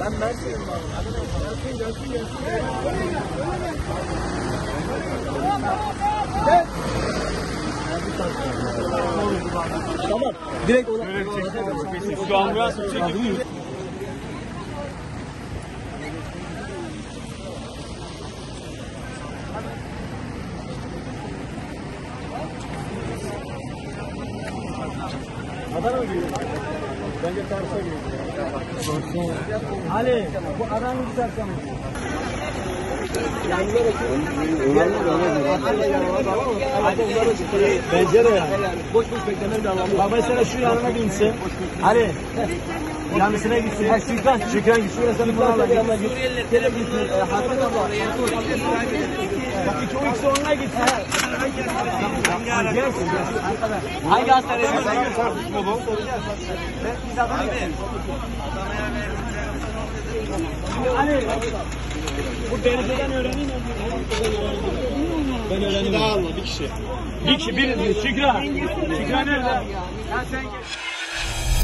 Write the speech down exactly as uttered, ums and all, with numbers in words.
Ben Mersin'im abi. Gelsin gelsin gelsin. Öyle gel. Öyle gel. Gel. Tamam. Direkt olarak. Şu an biraz uçak gibi. Adana mı gidiyor? Bence Tarsus'a gidiyor. Ali, bu Adana'yı güzelsen mi? Yanlılar açıyor. Yanlılar açıyor. Pencere ya. Boş boş beklemem de anlamıyor. Baba sana şu yanına binsin. Ali, yanlısına gitsin. Şükran. Şükran gitsin. Şurasını bana alın. Suriyeliler telefonu. Hazret abla. İki o ikisi onunla gitsin. Hangi hastaneye? Biz Adana'ya verelim. Ali, bu dereceden öğreneyim mi? Ben öğreneyim. Daha Allah, bir kişi. Bir kişi, bir, Şükran. Şükran nerede? Ya sen gel.